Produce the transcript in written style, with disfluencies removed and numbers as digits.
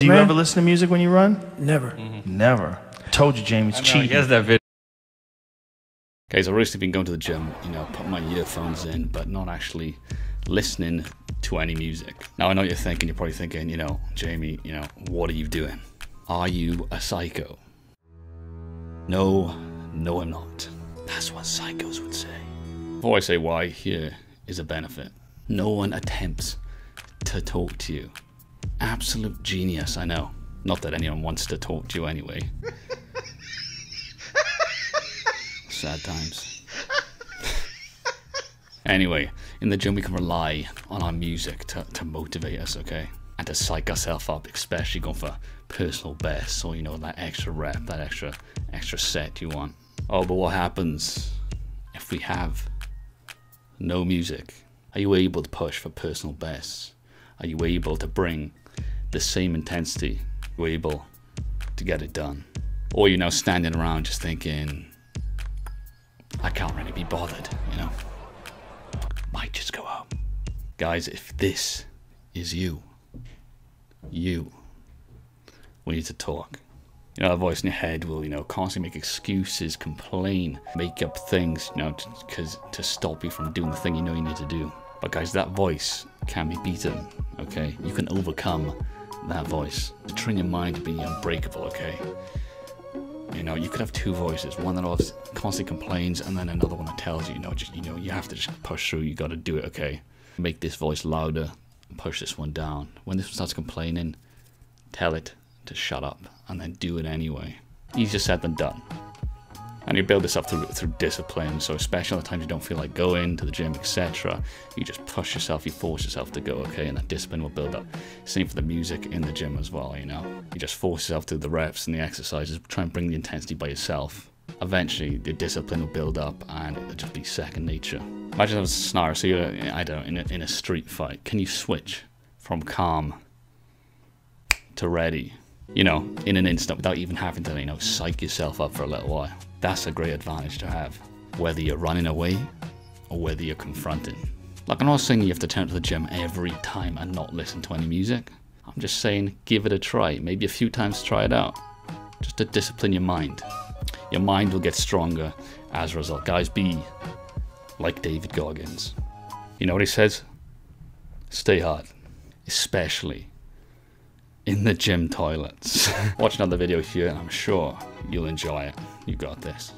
Do you ever listen to music when you run? Never. Mm-hmm. Never. Told you, Jamie, it's cheating. Guess that video. Guys, I've recently been going to the gym, you know, putting my earphones in, but not actually listening to any music. Now, I know what you're thinking. You're probably thinking, you know, Jamie, you know, what are you doing? Are you a psycho? No, I'm not. That's what psychos would say. Before I say why, here is a benefit. No one attempts to talk to you. Absolute genius, I know. Not that anyone wants to talk to you anyway. Sad times. Anyway, in the gym we can rely on our music to motivate us, okay? And to psych ourselves up, especially going for personal bests or, you know, that extra rep, that extra set you want. Oh, but what happens if we have no music? Are you able to push for personal bests? Are you able to bring the same intensity? Are you able to get it done? Or you're now standing around just thinking, I can't really be bothered, you know? Might just go out. Guys, if this is you, we need to talk. You know, that voice in your head will, you know, constantly make excuses, complain, make up things, you know, to stop you from doing the thing you know you need to do. But guys, that voice can be beaten, okay? You can overcome that voice. Train your mind to be unbreakable, okay? You know, you could have two voices, one that constantly complains and then another one that tells you, you know, you have to just push through, you gotta do it, okay? Make this voice louder and push this one down. When this one starts complaining, tell it to shut up and then do it anyway. Easier said than done. And you build this up through discipline, so especially on the times you don't feel like going to the gym, etc. You just push yourself, you force yourself to go, okay? And that discipline will build up. Same for the music in the gym as well, you know? You just force yourself through the reps and the exercises, try and bring the intensity by yourself. Eventually, the discipline will build up and it'll just be second nature. Imagine that was a scenario, so you're, I don't know, in a street fight. Can you switch from calm to ready, you know, in an instant without even having to, you know, psych yourself up for a little while? That's a great advantage to have, whether you're running away or whether you're confronting. Like, I'm not saying you have to turn to the gym every time and not listen to any music. I'm just saying, give it a try. Maybe a few times, try it out. Just to discipline your mind. Your mind will get stronger as a result. Guys, be like David Goggins. You know what he says? Stay hard, especially in the gym toilets. Watch another video here and I'm sure you'll enjoy it. You got this.